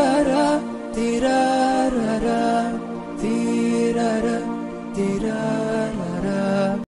tirará, tirará.